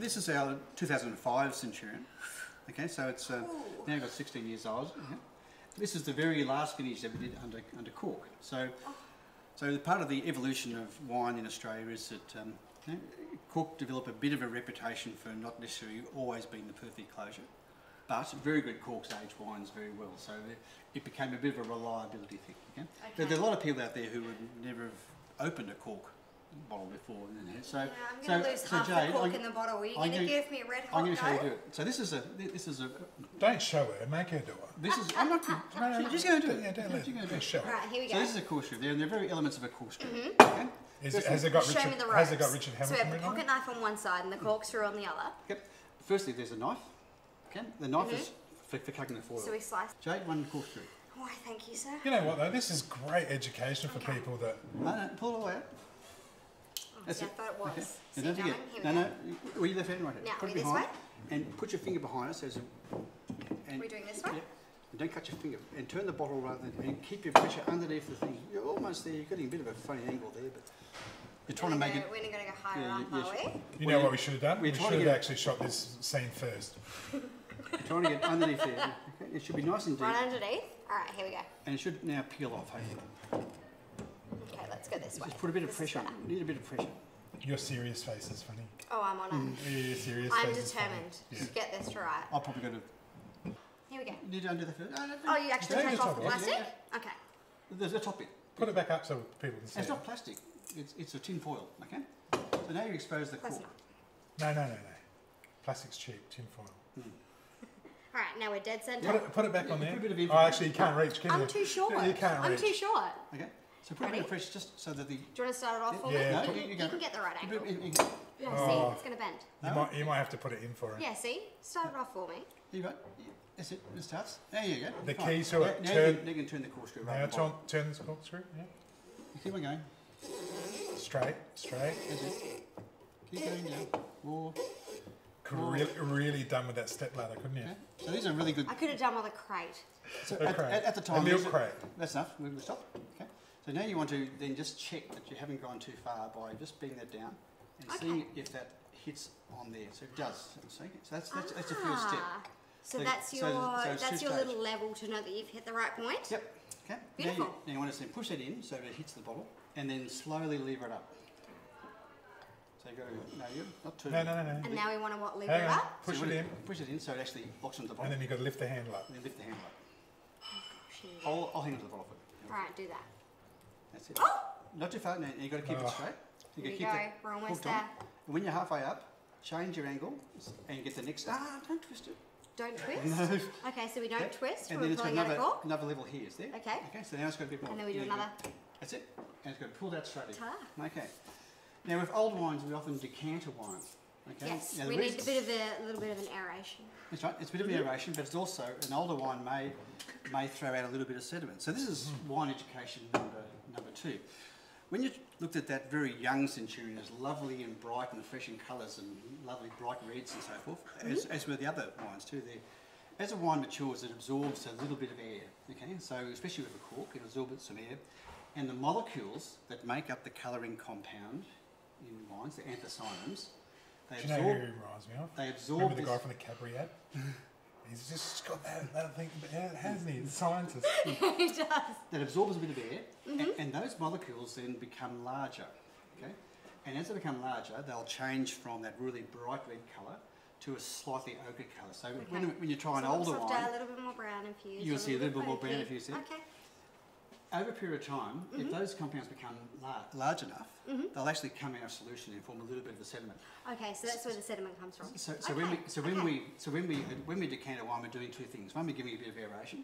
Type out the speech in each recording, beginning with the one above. This is our 2005 Centurion. Okay, so it's now got 16 years old. Yeah. This is the very last vintage that we did under cork. So, the part of the evolution of wine in Australia is that cork developed a bit of a reputation for not necessarily always being the perfect closure, but very good corks age wines very well. So it became a bit of a reliability thing. Okay? Okay. But there are a lot of people out there who would never have opened a cork bottle before. So, yeah, I'm going to lose half the cork in the bottle. Are you going to give me a red hot? I'm going to show you do it. So this is a. Don't show her. Make her do it. This is. I'm not. No, you're just going to do it. Yeah, don't let her do it. Show. Right, here we go. So this is a cork strip there, and there are very elements of a cork strip. Mm-hmm. Okay? Has it got Richard Hamilton? So we have a pocket knife on one side and the corkscrew on the other. Yep. Firstly, there's a knife. Okay. The knife is for cutting the foil. So we slice. Jade, one corkscrew. Why, thank you, sir. You know what though? This is great education for people that. No, pull it all out. That's it. I thought it was. Okay. So don't forget. No. Well, your left hand, right hand. Now, put it behind. This way? And put your finger behind us. We're doing this way. Yep. And don't cut your finger. And turn the bottle rather than. And keep your pressure underneath the thing. You're almost there. You're getting a bit of a funny angle there, but. You're trying to make it. We're going to go higher up, are we? You know what we should have done? We should have actually shot this scene first. You're trying to get underneath there. Okay. It should be nice and deep. Right underneath? Alright, here we go. And it should now peel off, hopefully. Okay, let's go this way. Just put a bit of pressure on it. Need a bit of pressure. Your serious face is funny. Oh, I'm on it. Your serious face is funny. I'm determined to get this right. I'll probably go to. Here we go. You need to undo the first. Oh, you actually take off the plastic? Okay. There's a top bit. Put it back up so people can see it. It's not plastic. It's a tin foil, okay? So now you expose the cork. No. Plastic's cheap, tin foil. Mm. All right, now we're dead centre. Put it back on there. Put a bit of actually, you can't reach, can you? I'm too short. You can't reach. I'm too short. Okay, so put a bit of pressure just so that the... Do you want to start it off for me? No, you can get the right angle. See, it's going to bend. You might have to put it in for it. Yeah, see? Start it off for me. Here you go. That's it. It starts. There you go. The key to it. Now you can turn the corkscrew. Now turn this corkscrew. Yeah. Keep on going. Straight. Keep going down. More. Really done with that step ladder, couldn't you? Okay. So these are really good. I could have done with a crate. So at the time, a milk crate. That's enough. We'll stop. Okay. So now you want to then just check that you haven't gone too far by just beating that down and seeing if that hits on there. So it does. So that's your first step. So that's your little level to know that you've hit the right point. Yep. Okay. Beautiful. Now you want to push that in so that it hits the bottle, and then slowly lever it up. So you've got to not too. No. And now we want to lever it up. Push it in. Push it in so it actually locks onto the bottle. And then you've got to lift the handle up. Oh, gosh, yeah. I'll hang onto the bottle for it. Alright, do that. That's it. Oh! Not too far. No, you've got to keep it straight. We're almost there. And when you're halfway up, change your angle and get the next. Don't twist it. Don't twist? No. Okay, so we don't twist. And then it's got another level here, is there? Okay. Okay, so now it's got a bit more. And then we do another. That's it. And it's got to pull that straight in. Okay. Now with old wines, we often decant a wine. Okay? Yes, now, we need a little bit of an aeration. That's right. It's a bit of an aeration, but it's also, an older wine may throw out a little bit of sediment. So this is wine education number 2. When you looked at that very young Centurion, it was lovely and bright and fresh in colours and lovely bright reds and so forth, as were the other wines too there. As a wine matures, it absorbs a little bit of air, okay? So especially with a cork, it absorbs some air. And the molecules that make up the colouring compound in wines, the anthocyanins, they absorb. Remember the guy from the Cadbury ad? He's just got that thing, hasn't he? The scientist. He does. That absorbs a bit of air, and those molecules then become larger. Okay, and as they become larger, they'll change from that really bright red colour to a slightly ochre colour. So when you try an older wine, a little bit more brown infused. You'll see a little bit more brown infused. Okay. Over a period of time, if those compounds become large enough, they'll actually come out of solution and form a little bit of a sediment. Okay, so that's where the sediment comes from. So when we decant a wine, we're doing two things. One, we're giving it a bit of aeration,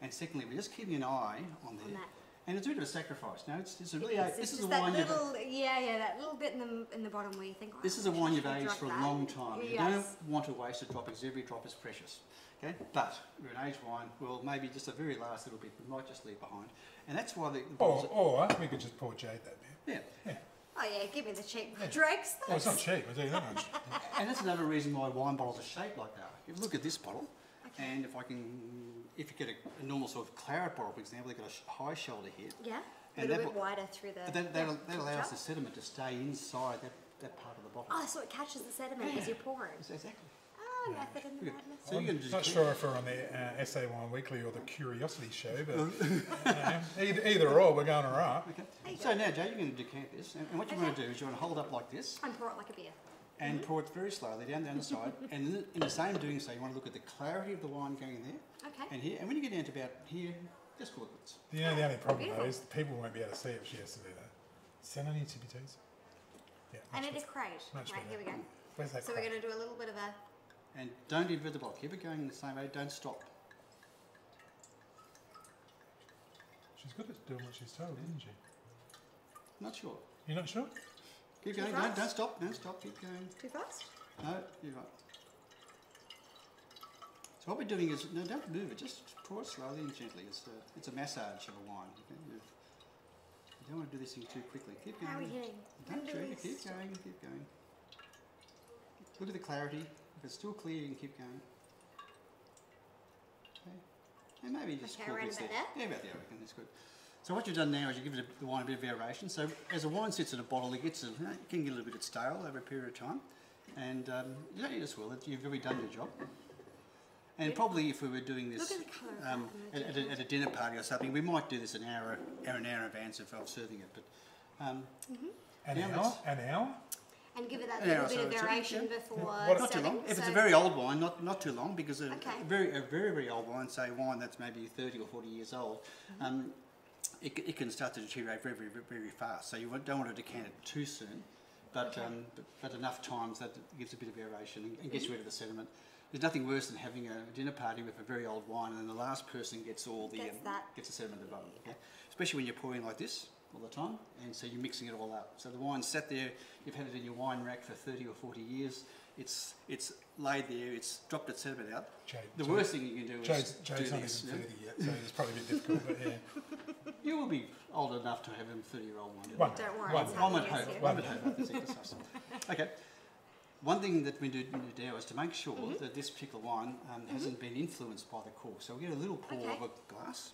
and secondly, we're just keeping an eye on there. And it's a bit of a sacrifice. Now, that little bit in the bottom where you think. Oh, this is a wine you've aged for a long time. Yes. You don't want to waste a drop because every drop is precious. Okay, but we're an aged wine. Well, maybe just the very last little bit. We might just leave behind, and that's why Or we could just pour Jade that bit. Yeah. Oh yeah, give me the cheap dregs. Oh, it's not cheap. I tell you that much. And that's another reason why wine bottles are shaped like that. If you look at this bottle. And if you get a normal sort of claret bottle, for example, they've got a high shoulder here. Yeah, a little bit wider through the... That allows the sediment to stay inside that that part of the bottle. Oh, so it catches the sediment as you're pouring. Exactly. Oh, method in the madness. So I'm not sure if we're on the Essay Wine Weekly or the Curiosity Show, but either or, we're going all right. Okay. So now, Jay, you're going to decant this, and what you want to do is you want to hold it up like this. And pour it like a beer. And pour it very slowly down the side, and in the same doing so, you want to look at the clarity of the wine going in there. Okay. And here, and when you get down to about here, just call it quits. You know, the only problem though is people won't be able to see if she has to do that. Send any tippy toes. Yeah. And it is crate. Right, here we go. Where's that? So crate? We're going to do a little bit of a. And don't invert the block. Keep it going the same way. Don't stop. She's good at doing what she's told, isn't she? Not sure. You're not sure? Keep going, don't stop, keep going. Too fast? No, you're right. So what we're doing is, no, don't move it, just pour it slowly and gently. It's a massage of a wine. You don't want to do this thing too quickly. Keep going. How are you doing? Don't trigger, keep going, Look at the clarity. If it's still clear, you can keep going. Okay. And maybe just call this there. Yeah, about there, I reckon, that's good. So what you've done now is you give it the wine a bit of aeration. So as the wine sits in a bottle, it gets it can get a little bit stale over a period of time, and you don't need to swirl it. You've really done your job. And probably if we were doing this at a dinner party or something, we might do this an hour in advance of serving it. But an hour. And give it that little bit of aeration before serving. Not too long. If it's a very old wine, not too long, because a very old wine, say wine that's maybe 30 or 40 years old. It can start to deteriorate very, very, very fast. So you don't want to decant it too soon, but enough times that it gives a bit of aeration and gets rid of the sediment. There's nothing worse than having a dinner party with a very old wine and then the last person gets all the gets the sediment at the bottom. Okay? Especially when you're pouring like this all the time, and so you're mixing it all up. So the wine's sat there. You've had it in your wine rack for 30 or 40 years. It's laid there, it's dropped its sediment out. The worst thing you can do is do this. Jade's not even 30 yet, so it's probably a bit difficult, but yeah. You will be old enough to have a 30-year-old one. Don't worry, I would hope this exercise. Okay. One thing that we do now is to make sure that this particular wine hasn't been influenced by the cork. So we get a little pour of a glass.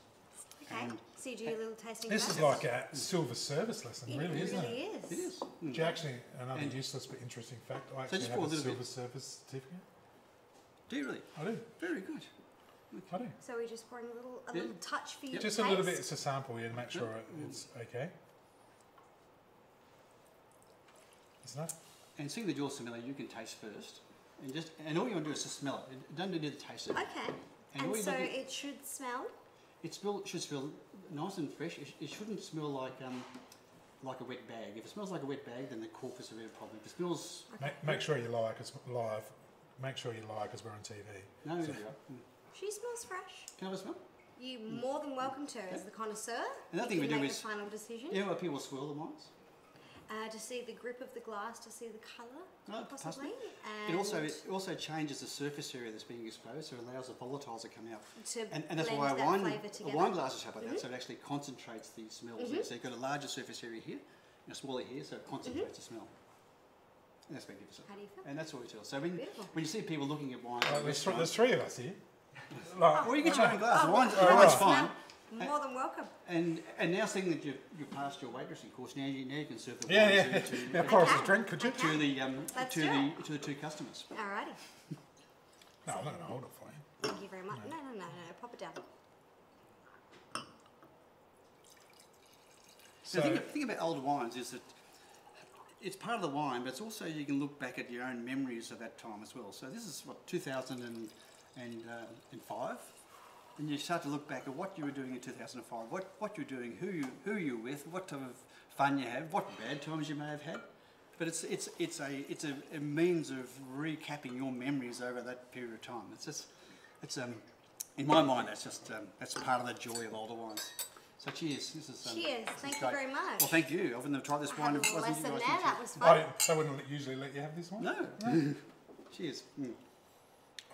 Okay, so you do your little tasting. This is like a silver service lesson, really, isn't it? It is. Which actually, another useless but interesting fact, I actually have a silver service certificate. Do you really? I do. Very good. I do. So we're just pouring a little touch for you. Just a little bit, it's a sample here to make sure it's okay. Isn't it? And seeing that you're familiar, you can taste first. And all you want to do is just smell it. Don't do the taste of it. Okay. And so it should smell? It should smell nice and fresh. It shouldn't smell like a wet bag. If it smells like a wet bag, then the cork is a real problem. If it smells... Make sure you lie, because it's live. Make sure you lie, because we're on TV. No, so. She smells fresh. Can I have a smell? You're more than welcome to, as the connoisseur. Another thing we do is... final decision. Yeah, well, people swirl the wines. To see the grip of the glass, to see the colour, possibly. And it also changes the surface area that's being exposed, so it allows the volatiles to come out. And that's why wine glasses have like that, so it actually concentrates the smells. So you've got a larger surface area here and a smaller here, so it concentrates the smell. And that's magnificent. How do you feel? And that's what we tell. So when you see people looking at wine... there's three of us here. Well, you get your own glass. Wine's fine. More than welcome. And now seeing that you've passed your waitressing course, now you can serve the wine to Cora's drink, could you? To the two customers. Alrighty. No, I'm not going to hold it for you. Thank you very much. No. Pop it down. So the thing about old wines is that it's part of the wine, but it's also you can look back at your own memories of that time as well. So this is what 2005. And you start to look back at what you were doing in 2005, what you're doing, who you're with, what type of fun you have, what bad times you may have had. But it's a means of recapping your memories over that period of time. In my mind, that's part of the joy of older wines. So cheers. This is cheers. Thank you very much. Well, thank you. I've never tried this wine. I wasn't there. That was fun. They wouldn't usually let you have this one. No. Cheers.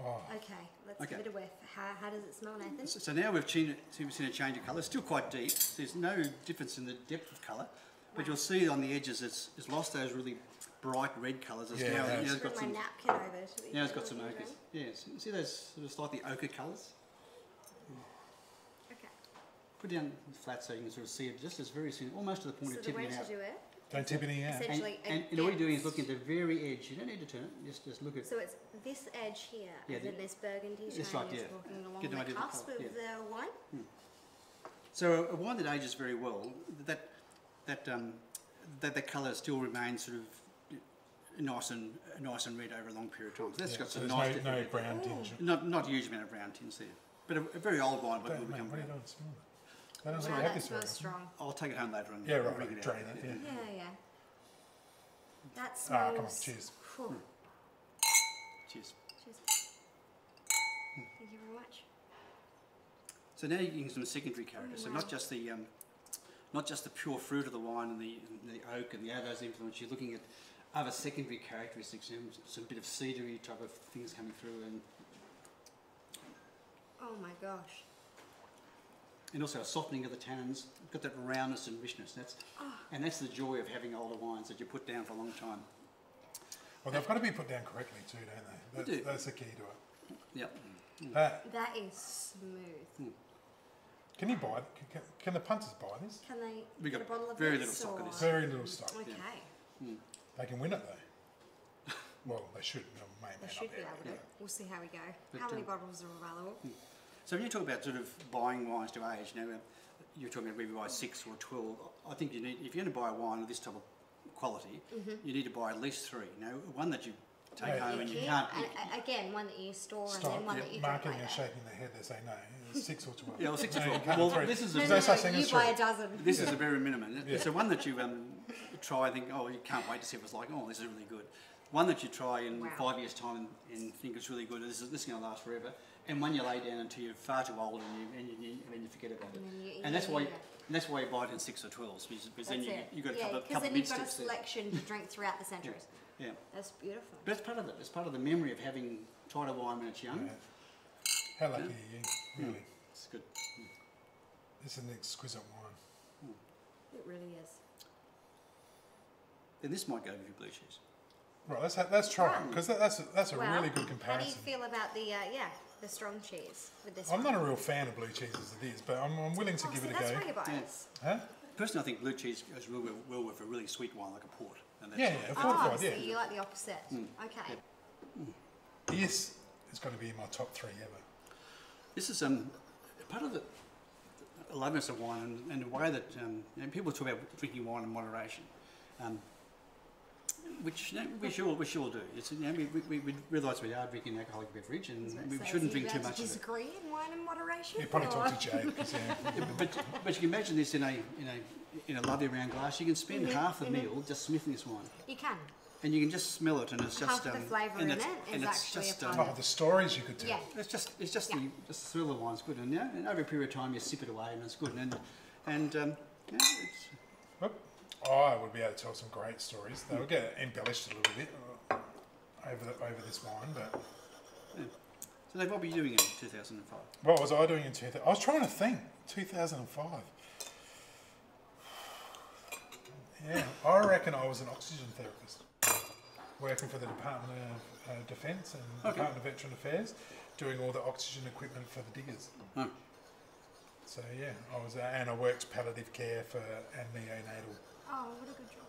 Oh. Okay, let's give it a whiff. How does it smell, Nathan? So now we've seen a change of colour. It's still quite deep. There's no difference in the depth of colour, but you'll see on the edges it's lost those really bright red colours. Now it's got some ochre. Yeah, see those sort of slightly ochre colours? Okay. Put down flat so you can sort of see it just as very soon, almost to the point of tipping it out. So the way to do it Don't tip anything out. And all you're doing is looking at the very edge. You don't need to turn it. Just look at. So it's this edge here, yeah, and then there's burgundy that's right, yeah. Walking along the cusp of the wine. Hmm. So a wine that ages very well, that the colour still remains sort of nice and red over a long period of time. So that's got some nice. No brown tinge. Not a huge amount of brown tinge there, but a very old wine but will become brown. Wow, that's very strong. I'll take it home later and yeah, right, bring it drain out. It, yeah. Yeah. That smells. Oh, come on, cheers. Cool. Cheers. Cheers. Thank you very much. So now you're getting some secondary characters. So not just the pure fruit of the wine and the oak and the other influence. You're looking at other secondary characteristics, some bit of cedary type of things coming through, and oh my gosh. And also a softening of the tannins. You've got that roundness and richness. And that's the joy of having older wines that you put down for a long time. Well, they've got to be put down correctly too, don't they? That's the key to it. Yep. Mm. That is smooth. Mm. Can you buy? Can the punters buy this? Can they? We got a bottle of very little stock of this. Very little stock. Okay. Yeah. Mm. They can win it though. Well, they should. They should be able to. We'll see how we go. But, how many bottles are available? Mm. So when you talk about sort of buying wines to age, now you're talking about whether you buy 6 or 12. I think you need, if you're going to buy a wine of this type of quality, you need to buy at least 3. Now, one that you take home and you can't. Again, one that you store and then one that you marking and shaking their head, they say no, 6 or 12. Yeah, well, 6 or 12. Well, this is you buy a dozen. This is the very minimum. Yeah. So one that you try and think, oh, you can't wait to see if it's like, oh, this is really good. One that you try in 5 years' time and think it's really good. This is going to last forever. And one you lay down until you're far too old and you forget about it. And that's why you buy it in 6 or 12s, because then you've got a couple of minutes. Because then you've got a selection to drink throughout the centuries. Yeah. That's beautiful. But that's part of it. It's part of the memory of having tried a wine when it's young. Yeah. How lucky are you, really? Mm. It's good. Mm. It's an exquisite wine. Mm. It really is. Then this might go with your blue cheese. Right, let's try it, because that's a really good comparison. How do you feel about the strong cheese with this? I'm not a real fan of blue cheese as it is, but I'm willing to give it a go. That's why you buy it. Personally, I think blue cheese goes really well with a really sweet wine like a port. And that's a fortified, so you like the opposite. Mm. Okay. Yeah. Mm. Yes, it's going to be in my top 3 ever. This is part of the loveliness of wine and the way that people talk about drinking wine in moderation. Which we sure do. It's, we realise we are drinking an alcoholic beverage, and we shouldn't drink too much. Disagree in wine in moderation. You probably talk to Jade. But you can imagine this in a lovely round glass. You can spend half the meal just sniffing this wine. You can. And you can just smell it, and it's just half the flavour in it, and it's just the stories you could tell. Yeah. It's just the smell of wine's good, and and over a period of time you sip it away, and it's good, and it's. Whoop. I would be able to tell some great stories. They'll get embellished a little bit over this wine, but so they've probably doing it in 2005. What was I doing in 2000? I was trying to think. 2005. Yeah, I reckon I was an oxygen therapist working for the Department of Defence and Department of Veteran Affairs, doing all the oxygen equipment for the diggers. Oh. So yeah, I was, and I worked palliative care and neonatal. Oh, what a good job.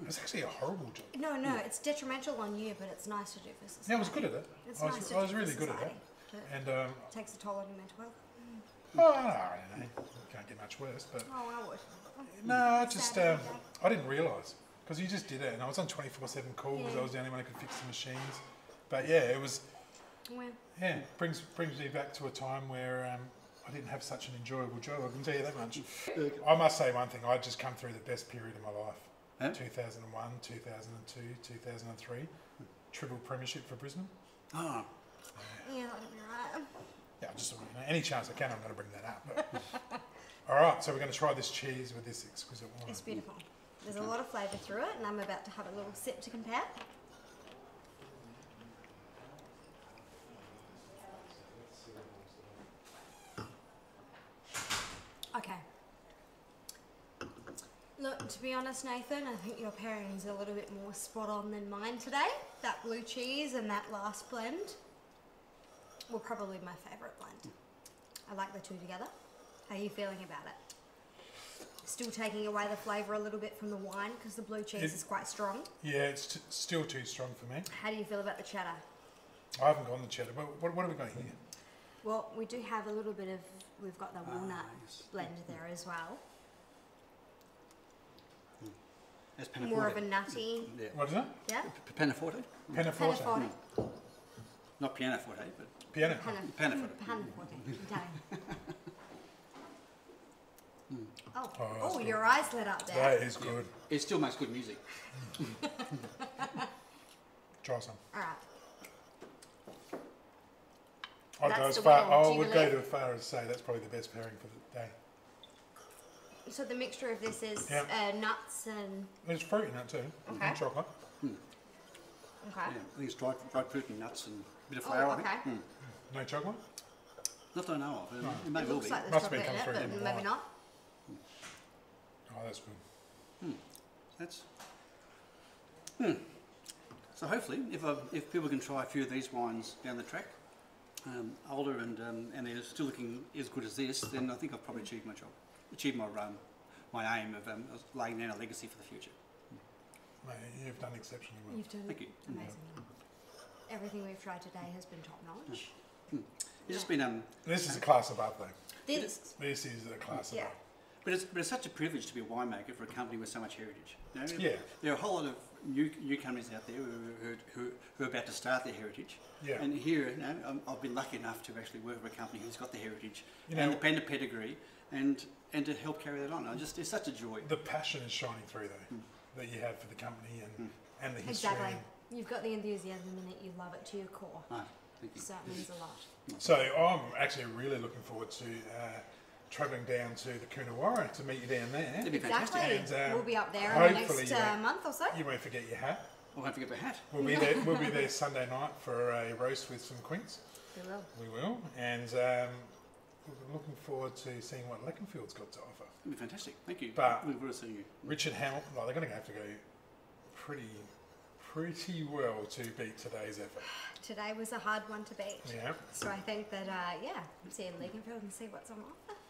Hmm. It's actually a horrible job. No, it's detrimental on you, but it's nice to do for society. Yeah, I was good at it. I was really good at it. And, it takes a toll on your mental health. Mm. Oh, I don't know. It can't get much worse. But oh, I would. No, I just, I didn't realise. Because you just did it, and I was on 24/7 call because I was the only one who could fix the machines. But yeah, it was, it brings me back to a time where, I didn't have such an enjoyable job, I can tell you that much. I must say one thing, I'd just come through the best period of my life. Huh? 2001, 2002, 2003. Triple premiership for Brisbane. Oh. Yeah, that'd be right. Yeah, just any chance I can, I'm going to bring that up. But. All right, so we're going to try this cheese with this exquisite wine. It's beautiful. There's a lot of flavour through it, and I'm about to have a little sip to compare. Okay. Look, to be honest, Nathan, I think your pairing is a little bit more spot on than mine today. That blue cheese and that last blend were probably my favourite blend. I like the two together. How are you feeling about it? still taking away the flavour a little bit from the wine because the blue cheese is quite strong. Yeah, it's still too strong for me. How do you feel about the cheddar? I haven't gone the cheddar, but what have we got here? Well, we do have a little bit of, we've got the walnut blend there as well. That's more of a nutty. Yeah. What is that? Yeah. Pianoforte. Pianoforte. Mm. Not pianoforte, but pianoforte. Pianoforte. Oh, your eyes lit up there. That is good. Yeah. It still makes good music. Try some. All right. I would go as far as say that's probably the best pairing for the day. So the mixture of this is nuts and... There's fruit in that too. Okay. And chocolate. Mm. Okay. Yeah, I think it's dried fruit and nuts and a bit of flour. Oh, okay. Mm. No chocolate? Not that I know of. No. It may well be. Like must be coming through in it, but maybe not. Mm. Oh, that's good. Mm. That's... Mm. So hopefully, if people can try a few of these wines down the track, older and they're still looking as good as this, then I think I've probably achieved my job. Achieve my aim of laying down a legacy for the future. Mate, you've done exceptionally well. You've done amazing. Yeah. Everything we've tried today has been top notch. Mm. This is a class above, though. This is a class above. But it's such a privilege to be a winemaker for a company with so much heritage. You know, there are a whole lot of new companies out there who are about to start their heritage. Yeah. And here, you know, I've been lucky enough to actually work for a company who's got the heritage and the pedigree and to help carry that on. It's such a joy. The passion is shining through though, that you have for the company and the history. Exactly. You've got the enthusiasm in it, you love it to your core. Oh, thank you. So it means a lot. So I'm actually really looking forward to travelling down to the Coonawarra to meet you down there. That'd be fantastic. And, we'll be up there in the next month or so. You won't forget your hat. I won't forget my hat. We'll be there. We'll be there Sunday night for a roast with some quince. We will. We will. And we're looking forward to seeing what Leconfield's got to offer. It'll be fantastic. Thank you. But we will see you. Richard Hamilton, well, they're going to have to go pretty well to beat today's effort. Today was a hard one to beat. Yeah. So I think that, yeah, see in Leconfield and see what's on offer.